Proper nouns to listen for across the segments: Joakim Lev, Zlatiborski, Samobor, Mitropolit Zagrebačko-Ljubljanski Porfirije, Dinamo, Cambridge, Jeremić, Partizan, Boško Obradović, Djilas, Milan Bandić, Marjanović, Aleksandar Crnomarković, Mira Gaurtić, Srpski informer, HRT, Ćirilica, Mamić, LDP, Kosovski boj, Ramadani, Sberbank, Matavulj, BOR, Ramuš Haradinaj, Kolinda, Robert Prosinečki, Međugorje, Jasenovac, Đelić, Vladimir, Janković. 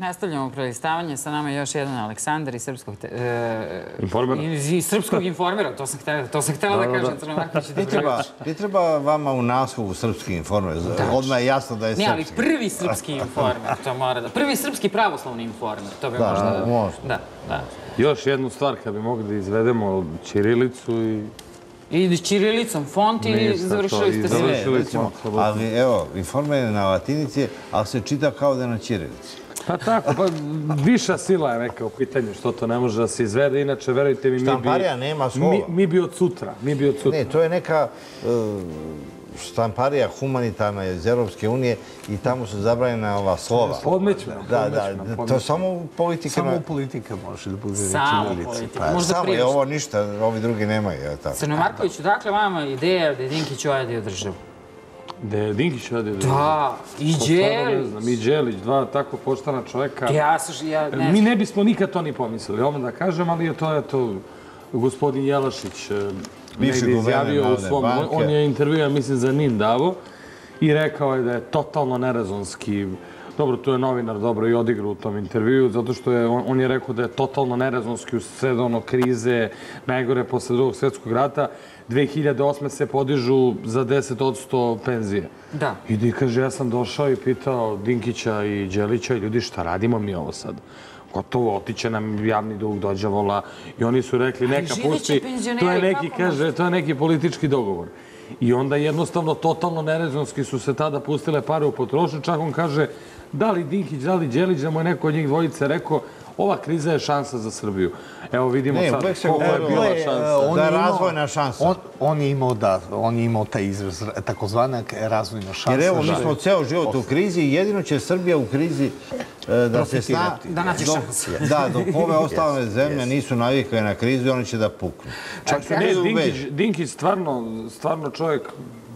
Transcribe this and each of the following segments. Nastavljamo prelistavanje. Sa nama je još jedan Aleksandar iz Srpskog informera. To sam htjela da kažem. Ti treba vama u naslovu Srpski informer. Odmah je jasno da je srpski. Ne, ali prvi Srpski informer. Prvi srpski pravoslavni informer. To bi možda... Da. Još jednu stvar kad bi mogli da izvedemo ćirilicu i... I čirilicom font i završili ste sve. Ali evo, informer je na latinici, ali se čita kao da je na ćirilici. Pa tako, pa viša sila je neka u pitanju što to ne može da se izvede. Inače, verujte mi, štamparija nema slova. Mi bi od sutra. Ne, to je neka štamparija humanitarna iz Evropske unije i tamo su zabranjena ova slova. Podmećna. Da, to samo u politikama. Samo u politikama može da bude čirilica. Samo je ovo ništa, ovi drugi nemaju. Crnomarkoviću, dakle, vama ideja da je Dinkić ojadio državu. Da je Dinkić odio državu. Da, i Đelić. I Đelić, dva tako poštena čovjeka. Mi ne bismo nikad to ni pomislili, ovom da kažem, ali to je to gospodin Jelašić negdje izjavio u svom... On je intervjuja, mislim, za NIN davo i rekao je da je totalno nerazonski. Dobro, tu je novinar dobro i odigrao u tom intervju, zato što on je rekao da je totalno nerazonski usred ono krize, najgore posle Drugog svjetskog rata. 2008. se podižu za 10% penzije. Da. I kaže, ja sam došao i pitao Dinkića i Đelića, ljudi, šta radimo mi ovo sad? Gotovo, otiće nam javni dug, dođavola. I oni su rekli, neka pusti, to je neki politički dogovor. I onda jednostavno, totalno nerezonski su se tada pustile pare u potrošnju. Čak on kaže, da li Dinkić, da li Đelić, da mu je neko od njih dvojice rekao, ova kriza je šansa za Srbiju. Evo vidimo sad koliko je bila šansa. Da je razvojna šansa. On je imao taj izraz, takozvanak razvojna šansa. Jer evo, mi smo ceo život u krizi i jedino će Srbija u krizi da se sna... Da naći šansa. Da, dok ove ostale zemlje nisu navikle na krizu i oni će da puknu. Dinkić stvarno čovjek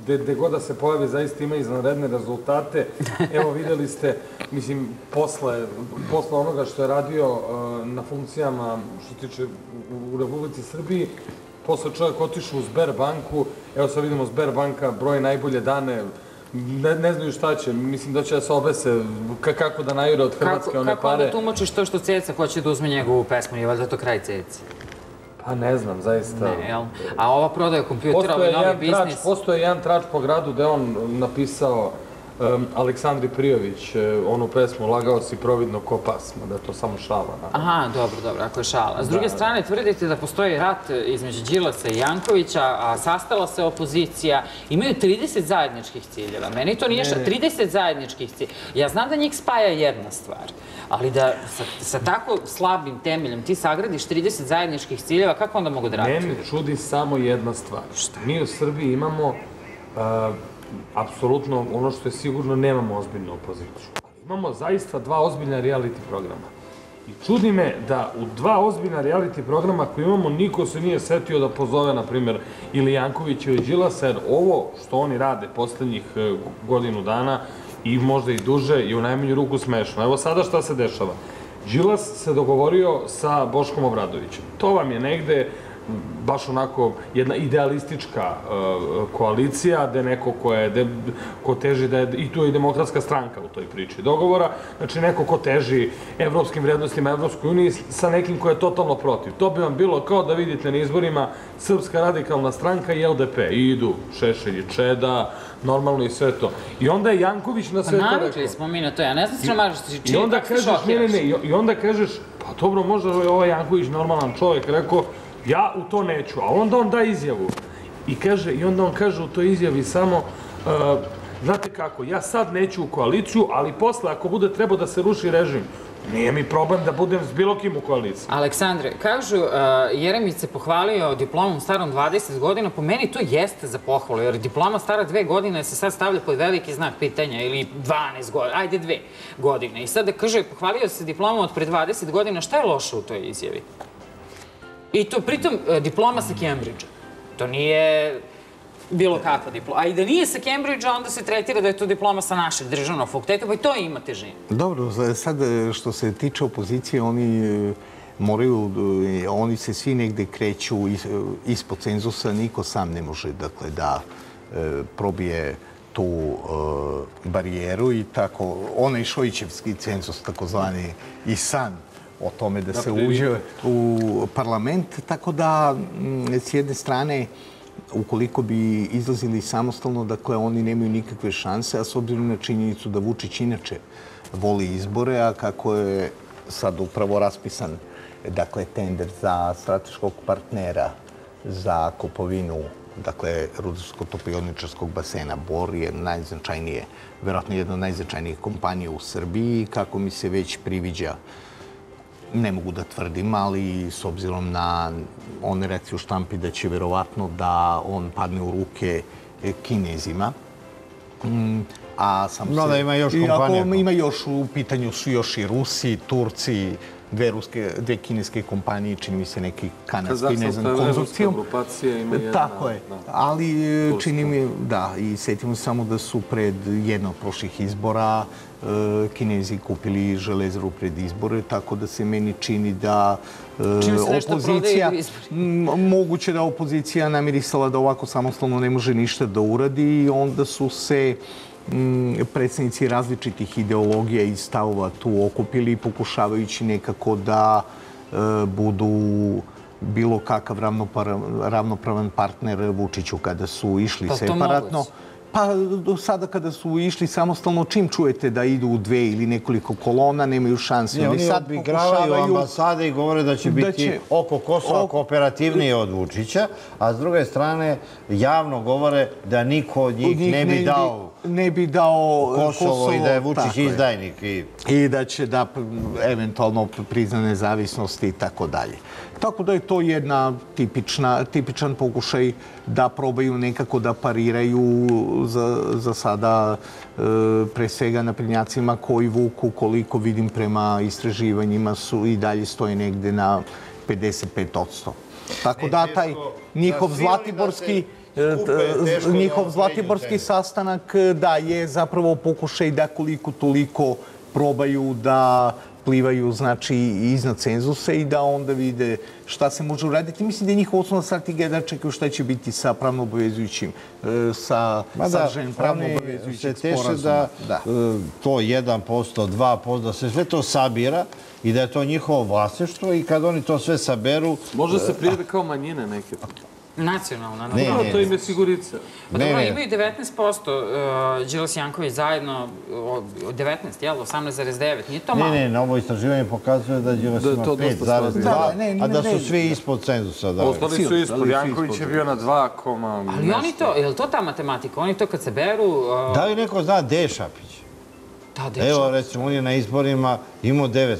gde god da se pojavi, zaista ima izvanredne rezultate. Evo, videli ste, mislim, posle onoga što je radio na funkcijama što tiče u Republici Srbiji, posle čovjek otišao u Sberbanku, evo sad vidimo Sberbanka, broje najbolje dane, ne znaju šta će, mislim da će da se obese kako da najure od Hrvatske one pare. Kako onda tumačiš to što Ceca hoće da uzme njegovu pesmu, je valjda to kraj Ceci? Pa ne znam, zaista. Ne, jel? A ova prodaja kompjutera, ovaj novi biznis... Postoje jedan trač po gradu gde on napisao Aleksandar Prijović, onu pesmu Lagao si providno ko pasma, da je to samo šala. Aha, dobro, ako je šala. S druge strane, tvrdite da postoji rat između Đilasa i Jankovića, a sastala se opozicija, imaju 30 zajedničkih ciljeva. Meni to nije šta, 30 zajedničkih ciljeva. Ja znam da njih spaja jedna stvar, ali da sa tako slabim temeljem ti sagradiš 30 zajedničkih ciljeva, kako onda mogu da ratuju? Meni čudi samo jedna stvar. Mi u Srbiji imamo... apsolutno, ono što je sigurno, nemamo ozbiljnu opoziciju. Imamo zaista dva ozbiljna reality programa. I čudi me da u dva ozbiljna reality programa koje imamo, niko se nije setio da pozove, na primjer, ili Janković ili Đilasa, jer ovo što oni rade poslednjih godinu dana i možda i duže i u najmanju ruku smešno. Evo sada šta se dešava. Đilas se dogovorio sa Boškom Obradovićem. To vam je negde baš onako jedna idealistička koalicija, da je neko ko teži, da je i tu je i demokratska stranka u toj priči dogovora, znači neko ko teži evropskim vrednostima, Evropskoj uniji, sa nekim ko je totalno protiv. To bi vam bilo kao da vidite na izborima Srpska radikalna stranka i LDP. I idu Šešelji, Čeda, normalno i sve to. I onda je Janković na sve to rekao. Navikli smo mi na to, ja ne znam što čini, tako se šokiraš. I onda kažeš, pa dobro, možda je ovaj Janković normalan čovjek rekao, ja u to neću, a onda on da izjavu. I onda on kaže u toj izjavi samo, znate kako, ja sad neću u koaliciju, ali posle ako bude trebao da se ruši režim, nije mi problem da budem s bilo kim u koaliciji. Aleksandre, kažu, Jeremić se pohvalio diplomom starom 20 godina, po meni to jeste za pohvalu, jer diploma stara 2 godine se sad stavlja pod veliki znak pitanja, ili 12 godina, ajde 2 godine. I sad da kaže, pohvalio se diplomom od pre 20 godina, šta je loše u toj izjavi? I to, pritom, diploma sa Cambridge-a. To nije bilo kakva diploma. A i da nije sa Cambridge-a, onda se tretira da je to diploma sa našeg državnog fakulteta, pa i to ima težine. Dobro, sad što se tiče opozicije, oni se svi negde kreću ispod cenzusa, niko sam ne može da probije tu barijeru i tako, onaj šojićevski cenzus, takozvani, i san o tome da se uđe u parlament. Tako da, s jedne strane, ukoliko bi izlazili samostalno, dakle, oni nemaju nikakve šanse, a s obzirom na činjenicu da Vučić inače voli izbore, a kako je sad upravo raspisan, dakle, tender za strateškog partnera za kupovinu, dakle, rudarsko-topioničarskog basena. Bor je najznačajnije, verovatno jedna od najznačajnijih kompanija u Srbiji, kako mi se već priviđa, ne mogu da tvrdim, ali s obzirom na one reakcije u štampi da će verovatno da on padne u ruke Kinezima. Da, ima još kompanija. Ima još, u pitanju su još i Rusi, Turci, dve kineske kompanije, čini mi se neki kanadski, ne znam, konzorcijum. Tako je, ali čini mi, da, i setimo se samo da su pred jedno od prošlih izbora Kinezi kupili Železaru pred izbore, tako da se meni čini da opozicija, moguće da opozicija namirisala da ovako samostalno ne može ništa da uradi i onda su se predstavnici različitih ideologija i stavova tu okupili, pokušavajući nekako da budu bilo kakav ravnopravan partner Vučiću kada su išli separatno. Pa do sada kada su išli samostalno, čim čujete da idu u dve ili nekoliko kolona, nemaju šanse. Ne, oni obigravaju ambasade i govore da će biti oko Kosova kooperativnije od Vučića, a s druge strane javno govore da niko od njih ne bi dao Kosovo i da je Vučić izdajnik. I da će da eventualno prizna nezavisnost i tako dalje. Tako da je to jedna tipičan pokušaj da probaju nekako da pariraju za sada pre svega naprednjacima koji vuku, koliko vidim prema istraživanjima, su i dalje stoje negde na 55%. Tako da taj njihov zlatiborski sastanak da je zapravo pokušaj da koliko toliko probaju da plivaju, znači, iznad cenzusa i da onda vide šta se može uraditi. Mislim da je njihova osnovna strategija da čekaju šta će biti sa pravno obavezujućim, sa sadržajem pravno obavezujućeg sporazuma. Da to 1%, 2%, da se sve to sabira i da je to njihovo vlasništvo i kad oni to sve saberu... Možda se prijave kao manjine neke. Nacionalna. Ne. To im je sigurica. Imaju 19%, Đilas i Janković zajedno, 19, jel? 18,9. Nije to malo? Ne, ovo istraživanje pokazuje da Đilas ima 5,2, a da su svi ispod cenzusa. Ostali su ispod. Janković je bio na 2, ali oni to, je li to ta matematika? Oni to kad se beru... Da li neko zna Dešapić? Evo, recimo, on je na izborima imao 9%.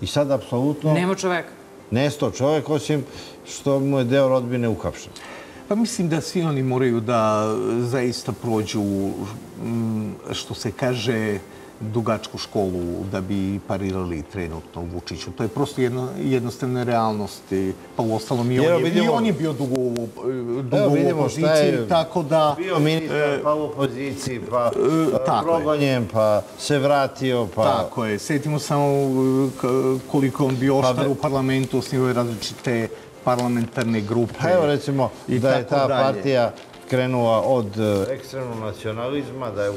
I sad, apsolutno... Nema čoveka. Nestao čovjek, osim što mu je deo rodbine uhapšen. Pa mislim da svi oni moraju da zaista prođu, što se kaže, dugačku školu da bi parirali trenutno Vučiću. To je prosto jednostavna realnost. Pa u ostalom i on je bio dugo u opoziciji, tako da... Bio ministar, pa u opoziciji, pa progonjen, pa se vratio, pa... Tako je. Sjetimo samo koliko je on bio oštar u parlamentu, osnivao je različite parlamentarne grupe. Evo recimo da je ta partija krenula od ekstremnog nacionalizma, da je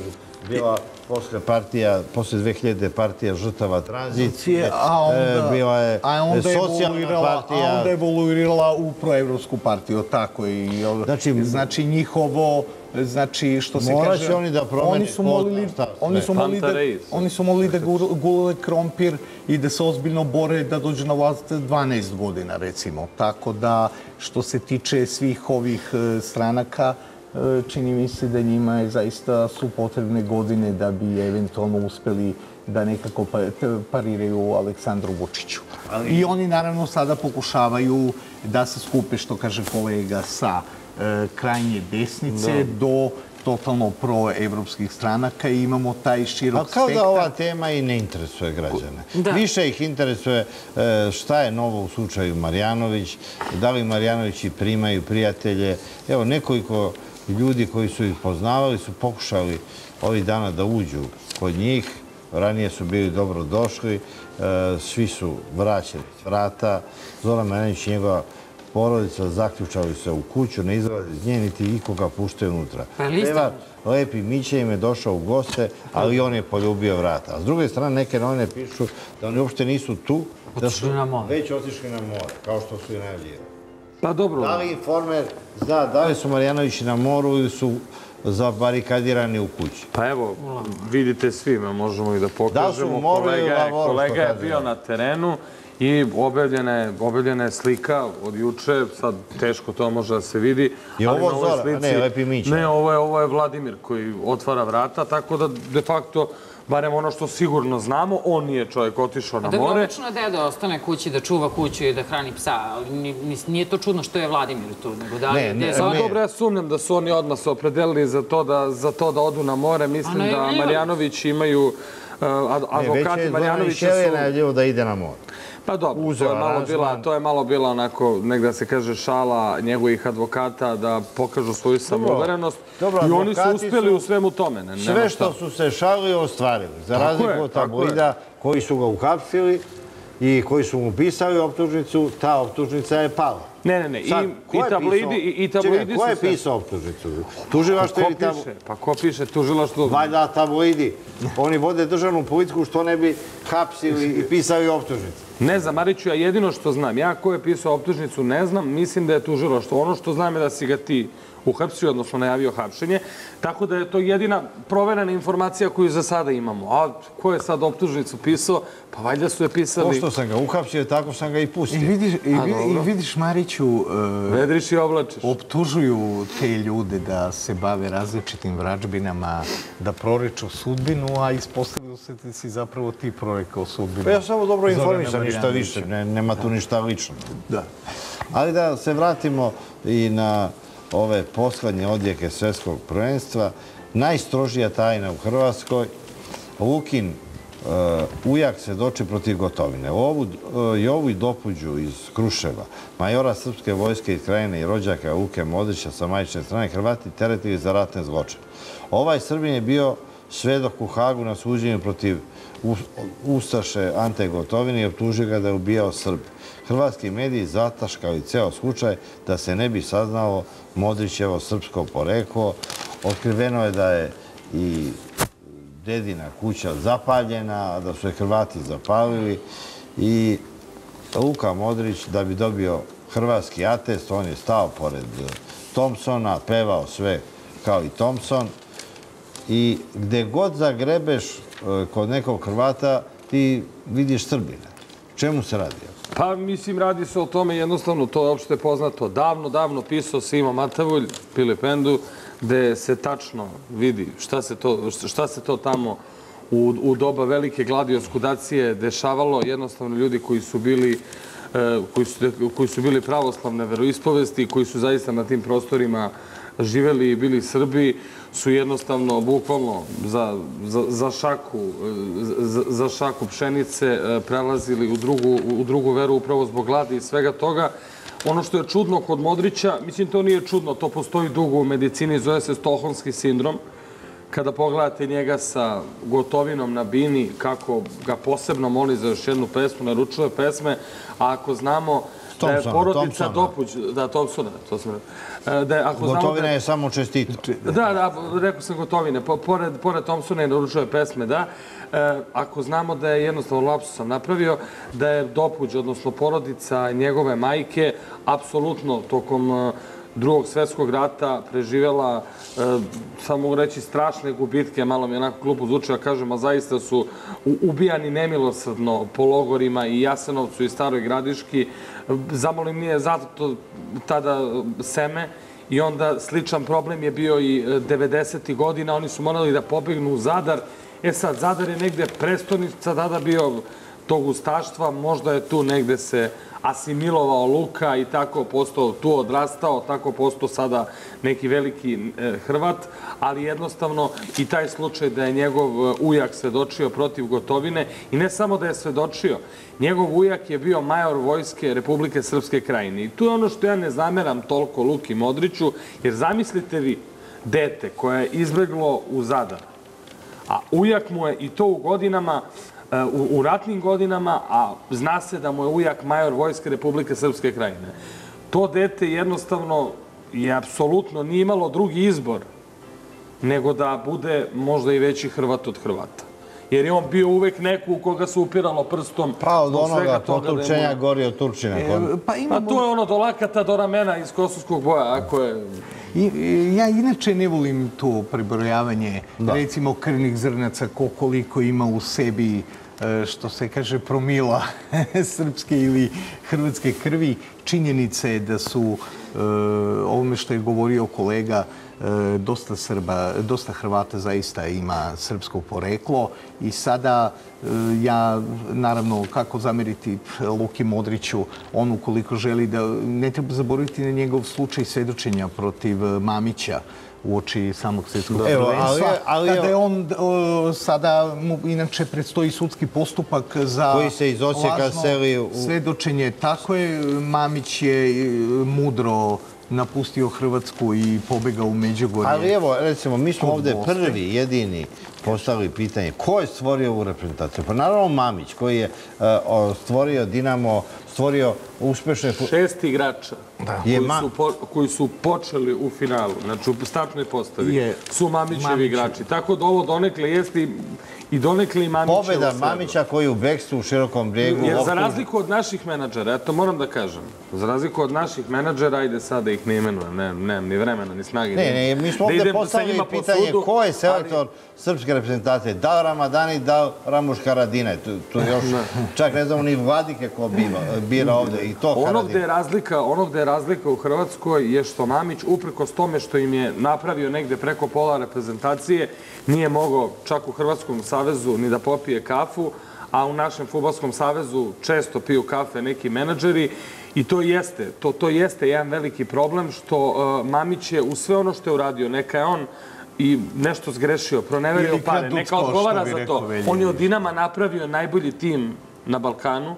bila posle 2000 partija žrtava tranzicije, bila je socijalna partija. A onda je evoluirala u proevropsku partiju, tako i... Znači njihovo, znači što se kaže... Morat će oni da promeni kodno. Oni su molili da gule krompir i da se ozbiljno bore da dođu na vlast 12 godina, recimo. Tako da, što se tiče svih ovih stranaka, čini mi se da njima zaista su potrebne godine da bi eventualno uspeli da nekako pariraju Aleksandru Vučiću. I oni naravno sada pokušavaju da se skupe, što kaže kolega, sa krajnje desnice do totalno proevropskih stranaka i imamo taj širok spektar. A kao da ova tema i ne interesuje građane. Više ih interesuje šta je novo u slučaju Marjanović, da li Marjanovići primaju prijatelje. Evo, nekoliko ljudi koji su ih poznavali su pokušali ovih dana da uđu kod njih. Ranije su bili dobro došli, svi su vraćeni s vrata. Zoran Marjanović i njegova porodica zaključali se u kuću, ne izlaze iz nje, niti ikoga puštaju unutra. Pevar Lepi Miće im je došao u goste, ali on je poljubio vrata. A s druge strane, neke novine pišu da oni uopšte nisu tu, da su već otišli na more, kao što su i najavljivali. Pa dobro. Da li informer zna da li su Marjanovići na moru ili su zabarikadirani u kući? Pa evo, vidite svi, možemo i da pokažemo. Kolega je bio na terenu i objavljena je slika od juče, sad teško to može da se vidi. Je ovo Zora? Ne, Lepi Mića. Ne, ovo je Vladimir koji otvara vrata, tako da de facto, barem ono što sigurno znamo, on je čovjek otišao na more. Obično deda ostane kući da čuva kuću i da hrani psa, ali nije to čudno što je Vladimir tu. Dobro, ja sumnjam da su oni odmah se opredelili za to da odu na more. Mislim da Marjanović imaju... Advokati Marjanovića su... Već je najavljivao da ide na more. Pa dobro, to je malo bila onako, negdje se kaže, šala njegovih advokata da pokažu svoju samouverenost. I oni su uspjeli u svemu tome. Sve što su se šalili ostvarili. Za razliku od tabloida koji su ga uhapsili i koji su mu pisali optužnicu, ta optužnica je pala. Ne, i tabloidi su... Ko je pisao optužnicu? Tužilaštvo ili tabloidi? Pa ko piše tužilaštvo? Valjda tabloidi. Oni vode državnu politiku što ne bi hapsili i pisali optužnicu. Ne znam, Mariću, ja jedino što znam, ja ko je pisao optužnicu ne znam, mislim da je tužilaštvo. Ono što znam je da si ga ti uhapsio, odnosno najavio hapšenje, tako da je to jedina proverena informacija koju za sada imamo. A ko je sad optužnicu pisao? Pa valjda su je pisali... Pošto sam ga uhapsio, tako sam ga i pustio. I vidiš, Mariću, vedriš i oblačiš. Optužuju te ljude da se bave različitim vražbinama, da proriču sudbinu, a ispostavljaju se ti si zapravo ti prorekao sudbinu. Pa ja samo dobro informišam, ništa više, nema tu ništa lično. Da. Ali da se vratimo i na ove poslednje odjeke svjetskog prvenstva. Najstrožija tajna u Hrvatskoj. Lukin ujak se doče protiv Gotovine. Jovu i Dopuđu iz Kruševa, majora Srpske vojske iz Krajine i rođaka Luke Modrića sa majčne strane, Hrvati teretili za ratne zločine. Ovaj Srbin je bio svedok u Hagu na suđenju protiv ustaše Ante Gotovine i optužio ga da je ubijao Srbe. Hrvatski mediji zataškali ceo slučaj da se ne bi saznalo Modrićevo srpsko poreklo. Otkriveno je da je i dedina kuća zapaljena, da su je Hrvati zapalili. I Luka Modrić, da bi dobio hrvatski atest, on je stao pored Tompsona, pevao sve kao i Tompson. I gde god zagrebeš kod nekog Hrvata, ti vidiš Srbina. Čemu se radi? Pa, mislim, radi se o tome jednostavno, to je opšte poznato. Davno pisao Simo Matavulj, Pilipendu, gde se tačno vidi šta se to tamo u doba velike gladi i oskudacije dešavalo. Jednostavno, ljudi koji su bili pravoslavne veroispovesti, koji su zaista na tim prostorima živeli i bili Srbi, su jednostavno, bukvalno, za šaku pšenice prelazili u drugu veru upravo zbog gladi i svega toga. Ono što je čudno kod Modrića, mislim to nije čudno, to postoji dugo u medicini, zove se Stoholmski sindrom. Kada pogledate njega sa Gotovinom na bini, kako ga posebno moli za još jednu pesmu, naručuje pesme, a ako znamo da je porodica Dopuć... Da, Tompsona, to sam rekao. Gotovina je samo čestito. Da, rekao sam Gotovine. Pored Tompsona je naručuje pesme, da. Ako znamo da je, jednostavno lapsus sam napravio, da je Dopuć, odnosno porodica njegove majke, apsolutno tokom Drugog svjetskog rata preživjela, samo reći, strašne gubitke, malo mi onako glupo zvuči, ja kažem, a zaista su ubijani nemilosrdno po logorima i Jasenovcu i Staroj Gradiški. Zamolim nije zato tada seme i onda sličan problem je bio i 90. godina, oni su morali da pobegnu u Zadar. E sad, Zadar je negde prestonica tada bio tog ustaštva, možda je tu negde se asimilovao Luka i tako postao tu odrastao, tako postao sada neki veliki Hrvat, ali jednostavno i taj slučaj da je njegov ujak svedočio protiv Gotovine i ne samo da je svedočio, njegov ujak je bio major vojske Republike Srpske Krajine i tu je ono što ja ne zameram toliko Luki Modriću, jer zamislite vi dete koje je izbeglo u Zadar, a ujak mu je i to u godinama, u ratnim godinama, a zna se da mu je ujak major Vojske Republike Srpske Krajine. to dete jednostavno je apsolutno nije imalo drugi izbor nego da bude možda i veći Hrvat od Hrvata. Jer je on bio uvek neko u koga se upiralo prstom. Pa od onoga potučenja gori od Turčina. Pa tu je ono do lakata, do ramena iz kosovskog boja, ako je... Ja inače ne volim to prebrojavanje, recimo, krvnih zrnaca, koliko ima u sebi, što se kaže, promila srpske ili hrvatske krvi. Činjenica je da su, ovome što je govorio kolega, dosta Hrvata zaista ima srpsko poreklo i sada ja, naravno, kako zameriti Luki Modriću, on ukoliko želi da... Ne treba zaboraviti na njegov slučaj svedočenja protiv Mamića u oči samog svjetskog prvenstva. Kada je on sada, inače, predstoji sudski postupak za lažno svedočenje. Tako je, Mamić je mudro napustio Hrvatsku i pobegao u Međugorje. Ali evo, recimo, mi smo ovdje prvi, jedini, postavili pitanje ko je stvorio ovu reprezentaciju. Pa naravno Mamić, koji je stvorio Dinamo, stvorio uspešne... 6 igrača koji su počeli u finalu, znači u startnoj postavi, su Mamićevi igrači. Tako da ovo donekle jeste i donekle i Mamićevi. Pobjeda Mamića koji je u bekstvu, u Širokom Brijegu... Za razliku od naših menadžera, ja to moram da kažem, za razliku od naših menadžera, ajde sad da ih ne imenujem, nemam ni vremena, ni snage. Ne, mi smo ovdje postavili pitanje ko je selektor srpske reprezentacije. Dao Ramadani, dao Ramuš Haradinaj. Tu još čak ne znamo ni Vladike ko bira ovdje i to Haradinaj. Ono gde je razlika u Hrvatskoj je što Mamić, uprkos tome što im je napravio negde preko pola reprezentacije, nije mogao čak u Hrvatskom savezu ni da popije kafu, a u našem fudbalskom savezu često piju kafe neki menadžeri. I to jeste jedan veliki problem što Mamić je u sve ono što je uradio, neka je on i nešto zgrešio, proneverio pare, neka odgovara za to. On je od Dinama napravio najbolji tim na Balkanu,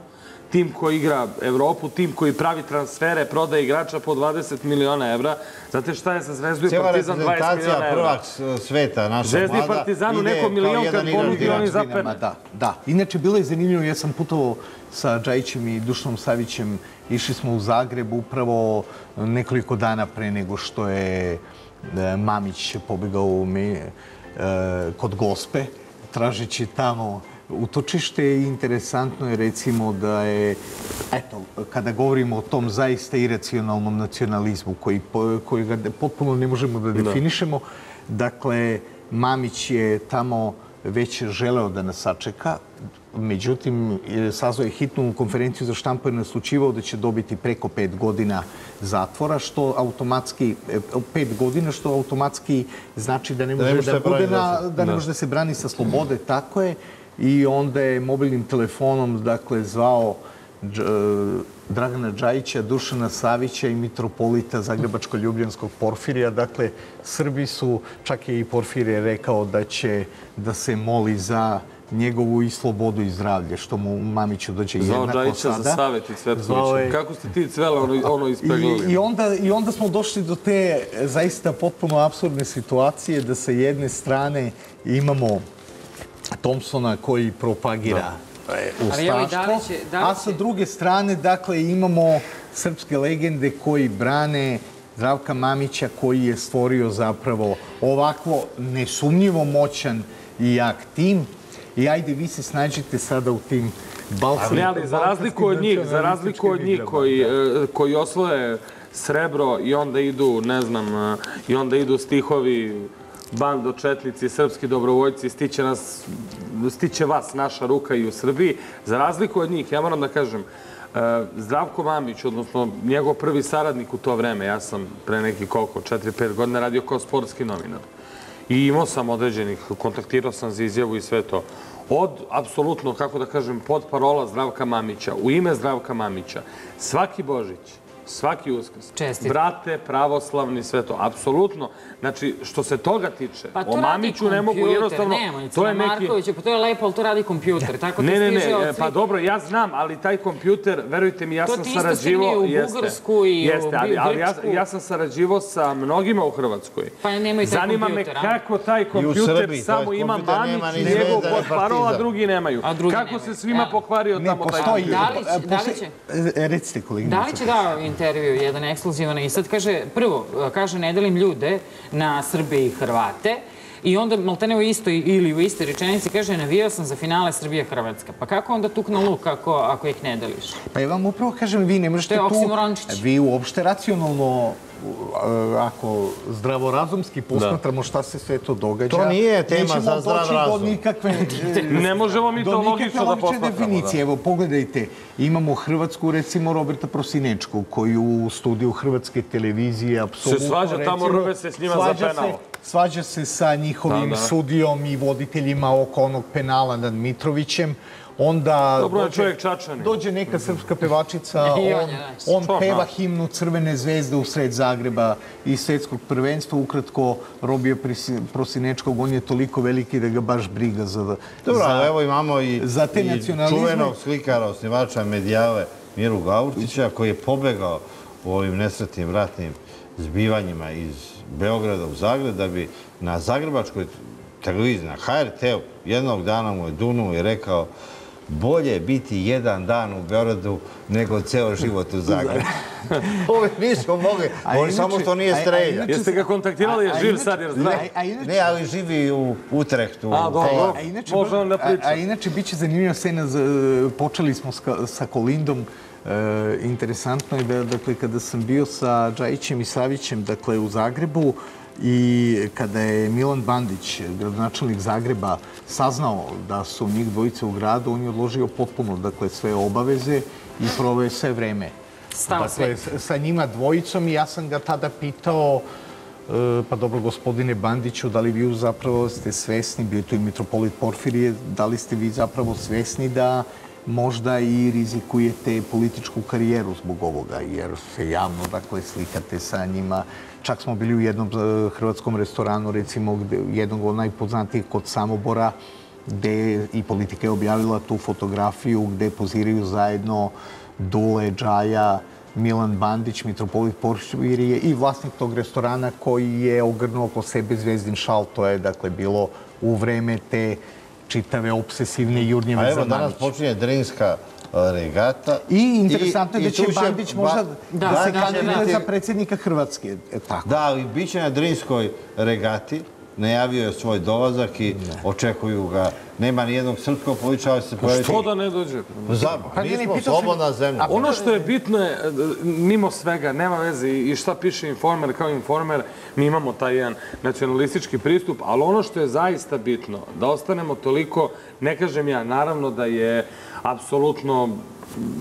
tim koji igra Evropu, tim koji pravi transfere, prodaje igrača po 20 miliona evra. Znate šta je sa Zvezdu i Partizan 20 miliona evra? Cijela reprezentacija prvak sveta, naša mlada, ide kao jedan igrač Dinama. Zvezdi i Partizanu neko milion kad boli milioni zapene. Da, inače bilo je zanimljivo, ja sam putovao sa Džajićem i Dušanom Savićem. Išli smo u Zagreb upravo nekoliko dana pre nego što je Mamić pobegao kod Gospe, tražeći tamo utočište. Interesantno je, recimo, da je, eto, kada govorimo o tom zaista iracionalnom nacionalizmu koji ga potpuno ne možemo da definišemo, dakle, Mamić je tamo već želeo da nas sačeka. Međutim, sazvao je hitnu konferenciju za štampu i naslučivao da će dobiti preko 5 godina zatvora, što automatski, 5 godina, što automatski znači da ne može da se brani sa slobode, tako je. I onda je mobilnim telefonom, dakle, zvao Dragana Džajića, Dušana Savića i Mitropolita Zagrebačko-Ljubljanskog Porfirija. Dakle, Srbi su, čak je i Porfirije rekao da se moli za njegovu i slobodu i zdravlje, što mu Mamiću dođe jednako sada. Zvao Džajića za savjet i Cvetkovića. Kako ste ti cvela ono ispeglovili? I onda smo došli do te zaista potpuno apsurdne situacije da sa jedne strane imamo Tompsona koji propagira ustaštvo, a sa druge strane, dakle, imamo srpske legende koji brane Zdravka Mamića koji je stvorio zapravo ovakvo nesumnjivo moćan i jak tim. I ajde, vi se snađite sada u tim balcima. Ali za razliku od njih koji osvoje srebro i onda idu, ne znam, i onda idu stihovi Bando, Četnici, srpski dobrovojci, stiće vas naša ruka i u Srbiji. Za razliku od njih, ja moram da kažem, Zdravko Mamić, odnosno njegov prvi saradnik u to vreme, ja sam pre neki koliko, 4-5 godina radio kao sportski novinar. I imao sam određenih, kontaktirao sam za izjavu i sve to. Od, apsolutno, kako da kažem, pod parola Zdravka Mamića, u ime Zdravka Mamića, svaki Božić, svaki Uskrs, brate, pravoslavni, sve to, apsolutno. Znači, što se toga tiče, o Mamiću ne mogu jednostavno... To je neki... Pa to je lepo, ali to radi kompjuter. Ne, pa dobro, ja znam, ali taj kompjuter, verujte mi, ja sam sarađivao... To ti isto se nije u Bugarsku i u Grčku. Ali ja sam sarađivao sa mnogima u Hrvatskoj. Pa nemaju taj kompjuter, a? Zanima me kako taj kompjuter samo ima Mamić, njegov potparola, drugi nemaju. Kako se svima pokvario tamo taj kompjuter? Da li će? Recite, koleginica. intervju, jedan ekskluzivan, i sad kaže, prvo, kaže, ne delim ljude na Srbe i Hrvate, i onda maltene isto ili u istoj rečenici kaže, navijao sam za finale Srbija-Hrvatska. Pa kako onda tukna luk ako ih ne deliš? Pa ja vam upravo kažem, vi ne možete tu... Vi uopšte racionalno, ako zdravorazumski posmatramo šta se sve to događa... To nije tema za zdrav razum. Ne možemo mi to logično da posmatramo. Evo, pogledajte, imamo Hrvatsku, recimo, Roberta Prosinečkog, koji u studiju Hrvatske televizije apsolutno... Se svađa tamo, rve se s njima za penal. Svađa se sa njihovim sudijom i voditeljima oko onog penala nad Mitrovićem. Onda dođe neka srpska pevačica, on peva himnu Crvene zvezde u sred Zagreba i svetskog prvenstva. Ukratko, Robija Prosinečkog, on je toliko veliki da ga baš briga za te nacionalizme. Evo imamo i čuvenog slikara, osnivača Medijale, Miru Gaurtića, koji je pobegao u ovim nesretnim ratnim zbivanjima iz Beograda u Zagreb, da bi na zagrebačkoj televiziji, na HRT-u, jednog dana mu je dunuo i rekao: bolje biti jedan dan u Beogradu nego ceo život u Zagrebu. Ovo nismo mogli. Oni samo što nije strelja. Jeste ga kontaktirali? Je živ sad, jer zdrav? Ne, ali živi u Utrehtu. Može on da priča. A inače, bit će zanimljiva scena. Počeli smo sa Kolindom. Interesantno je da, dakle, kada sam bio sa Džajićem i Savićem, dakle, u Zagrebu, i kada je Milan Bandić, gradonačelnik Zagreba, saznao da su njih dvojice u gradu, on je odložio potpuno, dakle, sve obaveze i proveo sve vreme. Dakle, sa njima dvojicom, i ja sam ga tada pitao: pa dobro, gospodine Bandiću, da li vi zapravo ste svesni, bio je to i Mitropolit Porfirije, da li ste vi zapravo svesni da možda i rizikujete političku karijeru zbog ovoga, jer se javno, dakle, slikate sa njima. Čak smo bili u jednom hrvatskom restoranu, recimo, jednog od najpoznatijih kod Samobora, gde i Politika je objavila tu fotografiju gde poziraju zajedno Dule, Džaja, Milan Bandić, Mitropolit Porfirije i vlasnik tog restorana, koji je ogrnuo oko sebe zvezdin šal. To je, dakle, bilo u vreme te čitave, obsesivne jurnjeve za Bandić. A evo, danas počinje drinska regata. I interesantno je da će Bandić možda da se kandiduje za predsjednika Hrvatske. Da, ali bit će na drinskoj regati. Najavio je svoj dolazak i očekuju ga. Nema nijednog srpskog političara, ali se pojaviti... Što da ne dođe? Zabra, nismo slobodna zemlja. Ono što je bitno je, mimo svega, nema veze i šta piše Informer kao Informer, mi imamo taj jedan nacionalistički pristup, ali ono što je zaista bitno, da ostanemo toliko, ne kažem ja, naravno da je apsolutno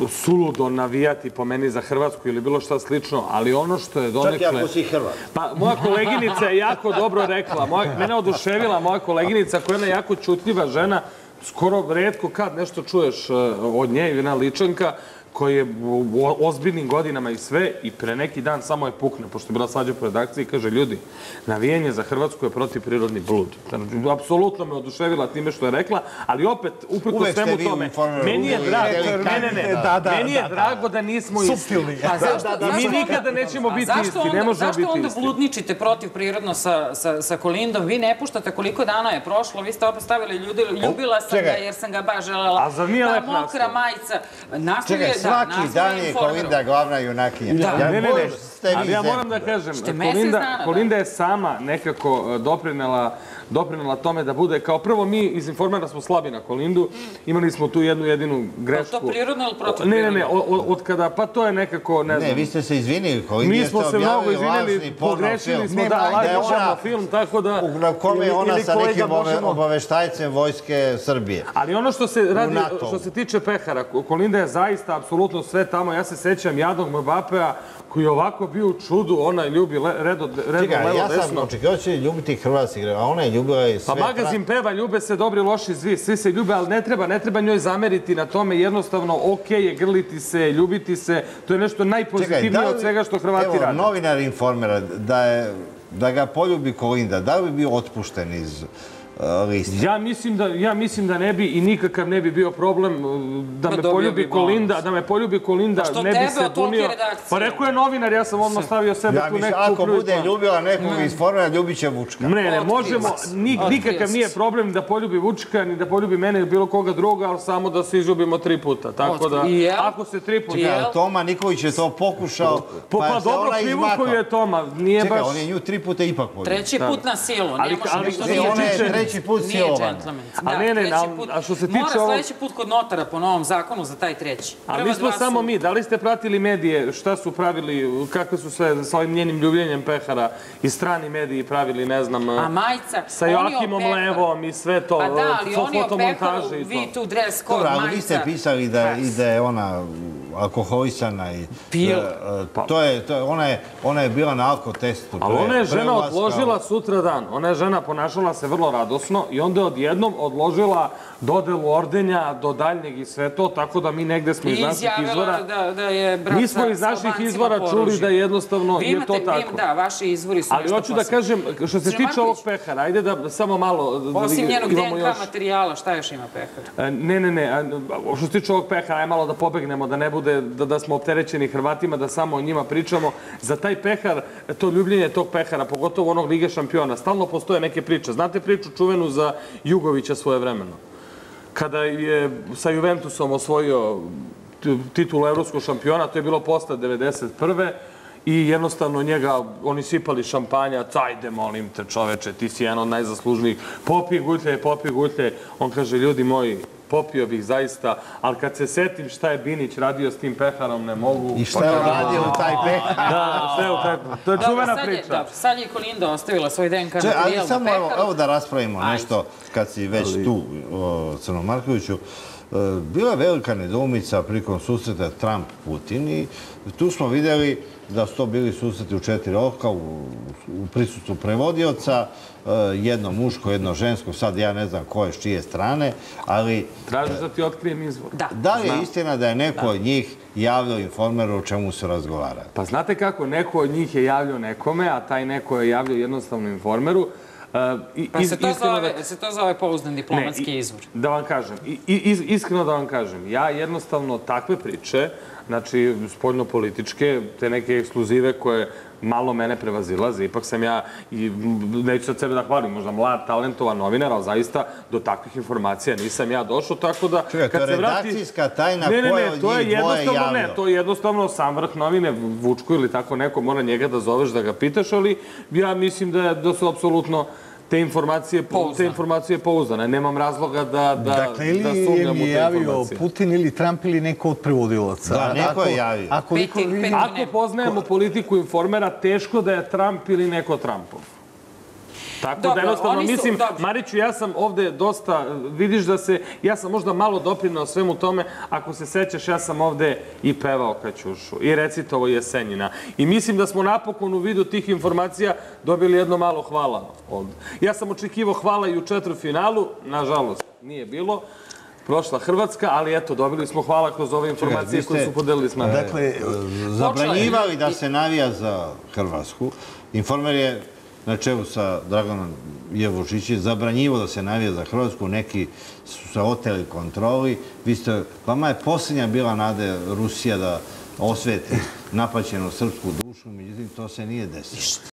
suludo navijati po meni za Hrvatsku ili bilo šta slično, ali ono što je donekle... Čak i ako si Hrvat. Pa moja koleginica je jako dobro rekla. Mene oduševila moja koleginica, koja je jedna jako čutljiva žena. Skoro retko kad nešto čuješ od nje, jedna ličanka koja je u ozbiljnim godinama i sve, i pre neki dan samo je pukne, pošto je bila svađa po redakciji, i kaže: ljudi, navijenje za Hrvatsku je protivprirodni blud. Apsolutno me oduševila time što je rekla, ali opet, uprkos svemu tome, meni je drago da nismo isti. Mi nikada nećemo biti isti, ne možemo biti isti. Zašto onda bludničite protivprirodno sa Kolindom? Vi ne puštate, koliko dana je prošlo, vi ste opet stavili ljubila sam ga jer sam ga baš želela. Ta mokra majica. Naslov je... Svaki dan je Kolinda glavna junakinja. Ali ja moram da kažem, Kolinda je sama nekako doprinela tome da bude, kao prvo, mi iz Informera smo slabi na Kolindu, imali smo tu jednu jedinu grešku. To prirodno ili protivprirodno? Ne, od kada, pa to je nekako, ne znam. Ne, vi ste se izvinili, Kolinda je to objavili lažni porno film. Ne, da je ona film, tako da... Na kome je ona sa nekim obaveštajcem vojske Srbije. Ali ono što se tiče pehara, Kolinda je zaista apsolutno sve tamo. Ja se sećam jadnog Mbapea, koji je ovako bio u čudu, ona ljubi redo, levo, desno. Ja sam očekio će ljubiti hrvatski, a ona je ljubila i sve. Pa magazin peva, ljube se dobri, loši, zvi, svi se ljube, ali ne treba njoj zameriti na tome. Jednostavno, okej je grliti se, ljubiti se, to je nešto najpozitivnije od svega što Hrvati rade. Evo, novinar Informera, da ga poljubi Kolinda, da li bi bio otpušten iz lista. Ja mislim da ne bi i nikakav ne bi bio problem da me poljubi Kolinda, ne bi se bunio. Pa rekao je novinar, ja sam odmah stavio sebe tu neku prvi. Ako bude ljubila nekog Informera, ljubit će Vučka. Ne, možemo, nikakav nije problem da poljubi Vučka, ni da poljubi mene, bilo koga druga, ali samo da se izljubimo 3 puta. Tako da, ako se 3 puta... Toma Nikolić je to pokušao, pa je se ona izmakao. Čekaj, on je nju 3 puta ipak poljubi. 3. put na silu, ne može što nije. Nije džentlmenski. Mora sljedeći put kod notara po novom zakonu za taj 3. A mi smo samo mi. Da li ste pratili medije šta su pravili, kakve su sve sa ovim njenim ljubljenjem pehara i strani mediji pravili, ne znam, sa Joakimom Levom i sve to. Pa da, ali oni o peharu, vi tu dres kod majca. Dobro, vi ste pisali da je ona alkoholisana. Ona je bila na alkotestu. Ali ona je žena odložila sutradan. Ona je žena ponašala se vrlo radosno i onda je odjednom odložila dodelu ordenja do daljnjeg i sve to, tako da mi negde smo iz naših izvora... I izjavila da je brat sa Albancima poružio. Mi smo iz naših izvora čuli da jednostavno je to tako. Da, vaši izvori su nešto posebno. Ali hoću da kažem, što se tiče ovog pehara, ajde da samo malo... Osim njenog DNK materijala, šta još ima pehar? Ne, što se tiče ovog pehara, aj malo da pobegnemo, da ne bude da smo opterećeni Hrvatima, da samo o njima pričamo. Za taj pehar, to ljubljenje tog pehara, pogotovo onog Lige šampiona, stalno postoje neke priče. Znate priču čuvenu za Jugovića svojevremeno? Kada je sa Juventusom osvojio titul evropskog šampiona, to je bilo posle 1991. i jednostavno njega, oni sipali šampanjac, ajde molim te čoveče, ti si jedan od najzaslužnijih, popij gutlje, on kaže ljudi moji, popio bih zaista, ali kad se setim šta je Binić radio s tim peharom, ne mogu... I šta je radio u taj pehar? Da, sve u taj pehar. To je čuvena priča. Sad je Kolinda ostavila svoj DNK na prijelu peharu. Samo evo da raspravimo nešto, kad si već tu, Crnomarkoviću. Bila je velika nedoumica prilikom susreta Trump-Putin i tu smo videli da su to bili susreti u 4 oka u prisustvu prevodioca, jedno muško, jedno žensko, sad ja ne znam ko je s čije strane, ali... Tražiš da ti otkrijem izvor. Da li je istina da je neko od njih javljao Informeru o čemu se razgovara? Pa znate kako, neko od njih je javljao nekome, a taj neko je javljao jednostavno Informeru. Pa se to zove pouzdan diplomatski izvor? Da vam kažem, iskreno da vam kažem, ja jednostavno takve priče, znači spoljno-političke, te neke ekskluzive koje malo mene prevazilaze, ipak sam ja, neću se od sebe da hvalim, možda mlad, talentovan novinar, ali zaista do takvih informacija nisam ja došao, tako da... Čekaj, to je redakcijska tajna koja od njih dvoje javio. Ne, to je jednostavno sam vrh novine, Vučko ili tako neko, mora njega da zoveš, da ga pitaš, ali ja mislim da su apsolutno te informacije pouzdane. Nemam razloga da sumljam u te informacije. Dakle, ili je mi javio Putin ili Trump ili neko od prevodilaca. Da, neko je javio. Ako poznajemo politiku Informera, teško da je Trump ili neko Trumpov. Tako da jednostavno, mislim, Mariću, ja sam ovde dosta, vidiš da se, ja sam možda malo doprinao svemu tome, ako se sećaš, ja sam ovde i pevao Kaćušu, i recitovo Jesenjina. I mislim da smo napokon u vidu tih informacija dobili jedno malo hvala ovde. Ja sam očekivao hvala i u četvrtfinalu, nažalost, nije bilo. Prošla Hrvatska, ali eto, dobili smo hvala kroz ove informacije koje su podelili s nama. Dakle, zabranjivali da se navija za Hrvatsku. Informer je na čelu sa Draganom Jevučićem, zabranjivo da se navija za Hrvatsku, neki su se oteli kontroli. Vama je posljednja bila nade Rusija da osveti napaćenu srpsku dušu, međutim to se nije desilo.